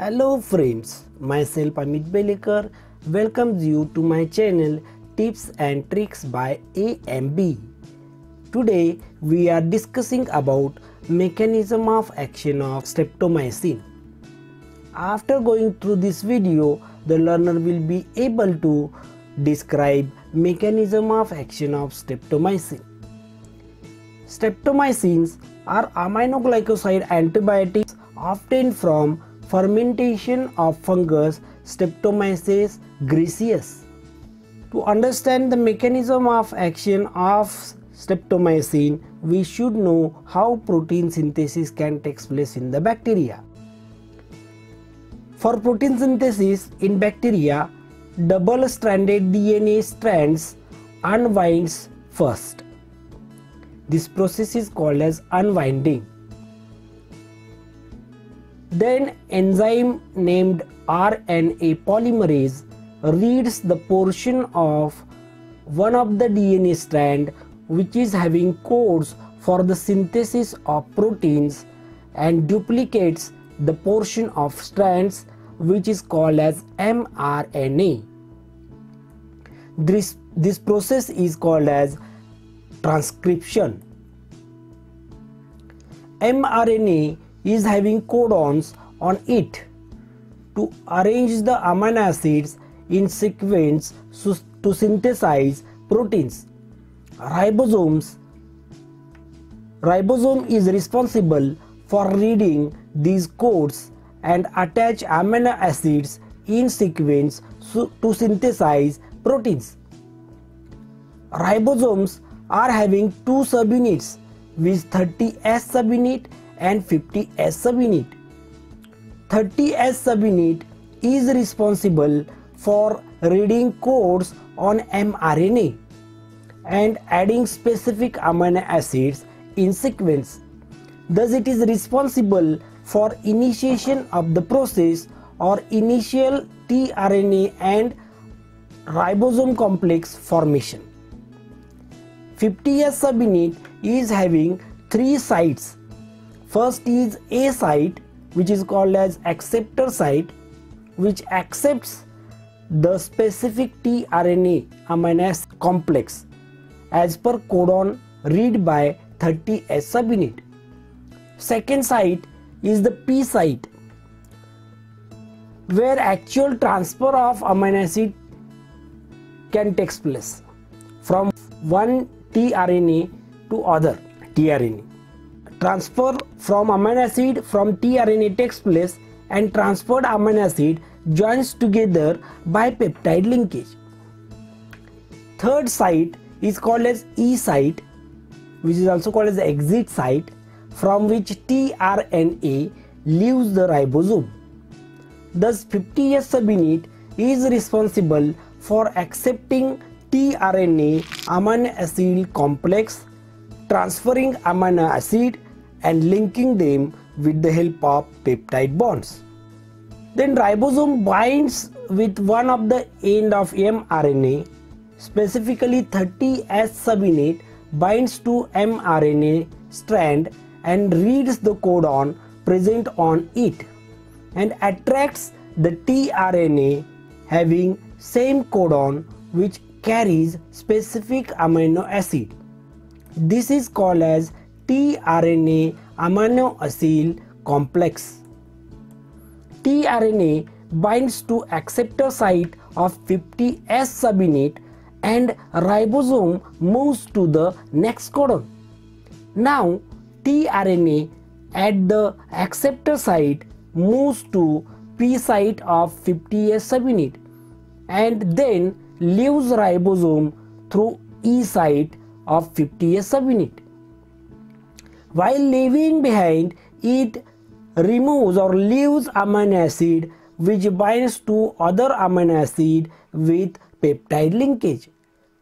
Hello friends, myself Amit Belekar welcomes you to my channel Tips and Tricks by AMB. Today we are discussing about mechanism of action of streptomycin. After going through this video, the learner will be able to describe mechanism of action of streptomycin. Streptomycins are aminoglycoside antibiotics obtained from fermentation of fungus Streptomyces griseus. To understand the mechanism of action of streptomycin, we should know how protein synthesis can take place in the bacteria. For protein synthesis in bacteria, double-stranded DNA strands unwinds first. This process is called as unwinding. Then enzyme named RNA polymerase reads the portion of one of the DNA strand which is having codes for the synthesis of proteins and duplicates the portion of strands which is called as mRNA. This process is called as transcription. mRNA is having codons on it to arrange the amino acids in sequence to synthesize proteins. Ribosome is responsible for reading these codes and attach amino acids in sequence to synthesize proteins. Ribosomes are having two subunits with 30S subunit and 50S subunit. 30S subunit is responsible for reading codes on mRNA and adding specific amino acids in sequence. Thus it is responsible for initiation of the process or initial tRNA and ribosome complex formation. 50S subunit is having three sites. First is A site, which is called as acceptor site, which accepts the specific tRNA amino acid complex as per codon read by 30S subunit. Second site is the P site, where actual transfer of amino acid can take place from one tRNA to other tRNA. Transfer from amino acid from tRNA takes place and transferred amino acid joins together by peptide linkage. Third site is called as E site, which is also called as exit site, from which tRNA leaves the ribosome. Thus 50S subunit is responsible for accepting tRNA amino acid complex, transferring amino acid and linking them with the help of peptide bonds. Then ribosome binds with one of the end of mRNA, specifically 30S subunit binds to mRNA strand and reads the codon present on it and attracts the tRNA having same codon which carries specific amino acid. This is called as tRNA aminoacyl complex. tRNA binds to acceptor site of 50S subunit and ribosome moves to the next codon. Now tRNA at the acceptor site moves to P site of 50S subunit and then leaves ribosome through E site of 50S subunit. While leaving behind, it removes or leaves amino acid which binds to other amino acid with peptide linkage.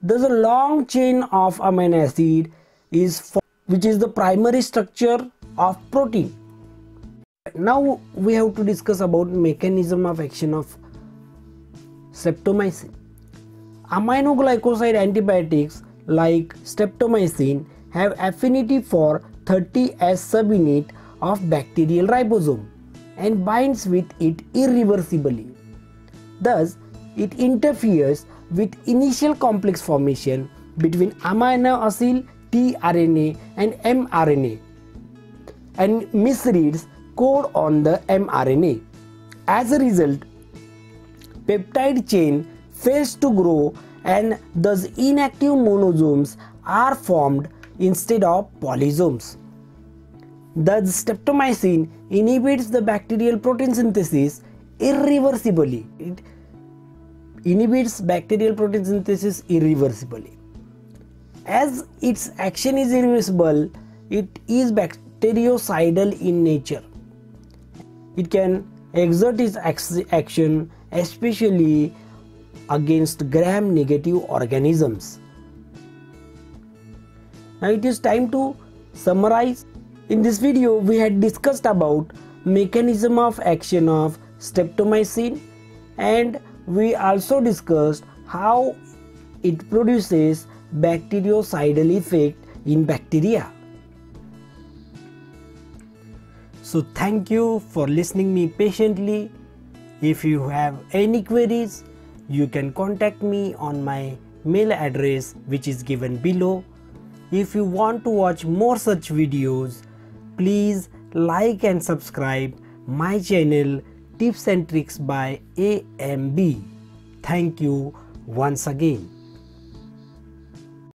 There's a long chain of amino acid is formed, which is the primary structure of protein. Now we have to discuss about mechanism of action of streptomycin. Aminoglycoside antibiotics like streptomycin have affinity for 30S subunit of bacterial ribosome and binds with it irreversibly. Thus, it interferes with initial complex formation between aminoacyl tRNA and mRNA and misreads code on the mRNA. As a result, peptide chain fails to grow and thus inactive monosomes are formed instead of polysomes. Thus, streptomycin inhibits the bacterial protein synthesis irreversibly. It inhibits bacterial protein synthesis irreversibly. As its action is irreversible, it is bactericidal in nature. It can exert its action especially against gram negative organisms. Now it is time to summarize. In this video, we had discussed about mechanism of action of streptomycin, and we also discussed how it produces bactericidal effect in bacteria. So thank you for listening me patiently. If you have any queries, you can contact me on my mail address which is given below. If you want to watch more such videos, please like and subscribe my channel Tips and Tricks by AMB. Thank you once again.